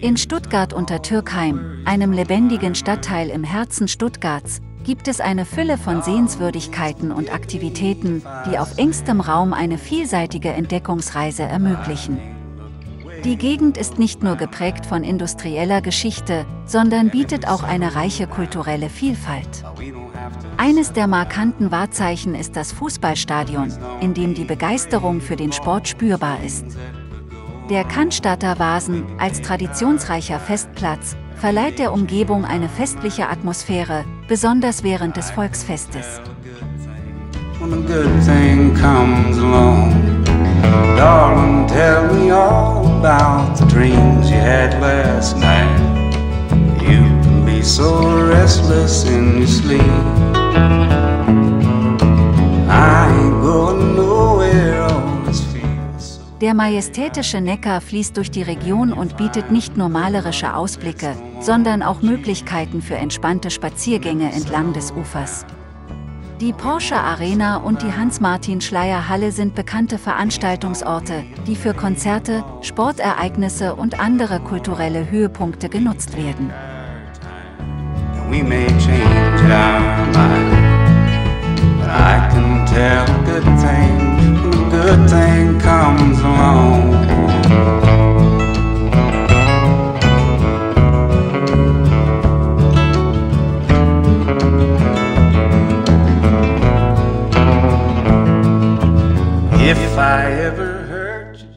In Stuttgart-Untertürkheim, einem lebendigen Stadtteil im Herzen Stuttgarts, gibt es eine Fülle von Sehenswürdigkeiten und Aktivitäten, die auf engstem Raum eine vielseitige Entdeckungsreise ermöglichen. Die Gegend ist nicht nur geprägt von industrieller Geschichte, sondern bietet auch eine reiche kulturelle Vielfalt. Eines der markanten Wahrzeichen ist das Fußballstadion, in dem die Begeisterung für den Sport spürbar ist. Der Cannstatter Wasen, als traditionsreicher Festplatz, verleiht der Umgebung eine festliche Atmosphäre, besonders während des Volksfestes. Der majestätische Neckar fließt durch die Region und bietet nicht nur malerische Ausblicke, sondern auch Möglichkeiten für entspannte Spaziergänge entlang des Ufers. Die Porsche Arena und die Hanns-Martin-Schleyer-Halle sind bekannte Veranstaltungsorte, die für Konzerte, Sportereignisse und andere kulturelle Höhepunkte genutzt werden.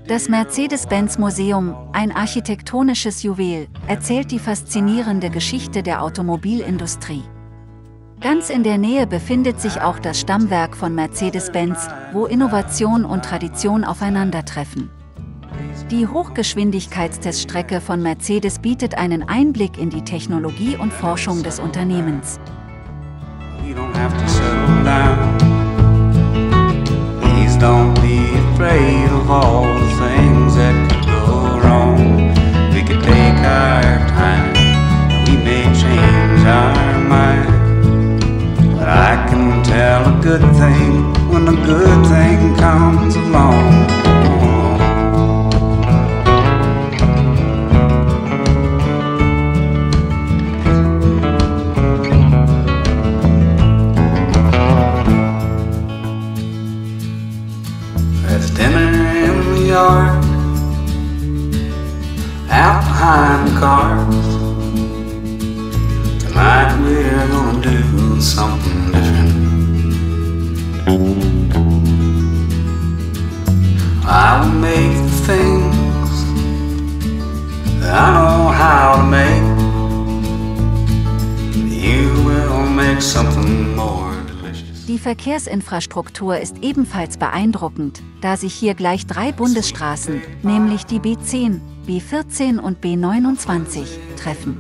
Das Mercedes-Benz Museum, ein architektonisches Juwel, erzählt die faszinierende Geschichte der Automobilindustrie. Ganz in der Nähe befindet sich auch das Stammwerk von Mercedes-Benz, wo Innovation und Tradition aufeinandertreffen. Die Hochgeschwindigkeitsteststrecke von Mercedes bietet einen Einblick in die Technologie und Forschung des Unternehmens. There's dinner in the yard, out behind the cars. Tonight we're gonna do something different. I will make things that I know how to make. You will make something more. Die Verkehrsinfrastruktur ist ebenfalls beeindruckend, da sich hier gleich drei Bundesstraßen, nämlich die B10, B14 und B29, treffen.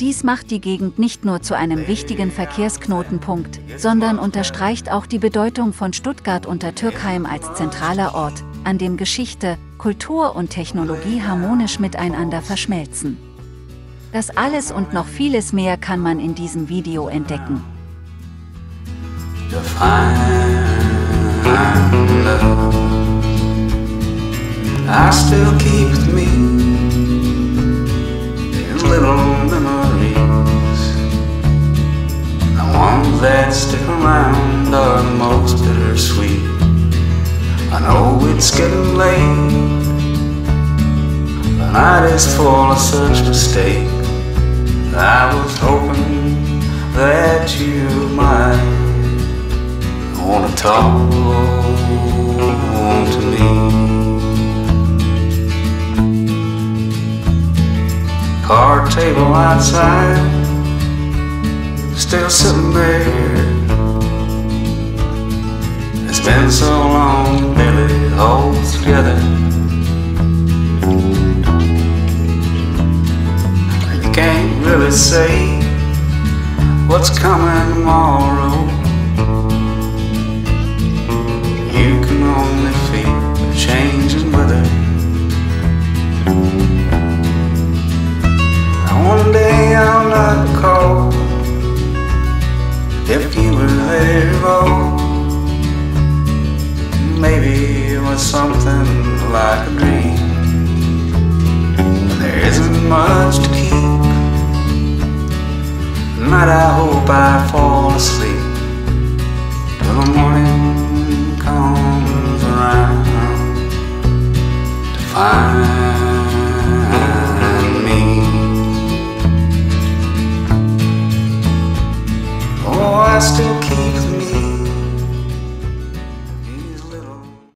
Dies macht die Gegend nicht nur zu einem wichtigen Verkehrsknotenpunkt, sondern unterstreicht auch die Bedeutung von Stuttgart-Untertürkheim als zentraler Ort, an dem Geschichte, Kultur und Technologie harmonisch miteinander verschmelzen. Das alles und noch vieles mehr kann man in diesem Video entdecken. To find love I still keep with me in little memories, the ones that stick around are the most bittersweet. I know it's getting late, the night is full of such mistake. I was hoping that you might wanna talk to me, card table outside, still sitting there. It's been so long, barely all together. You can't really say what's coming tomorrow. You can only feel the changing weather. Now one day I'll not call if you were there at all. Maybe it was something like a dream. Might I hope I fall asleep till the morning comes around to find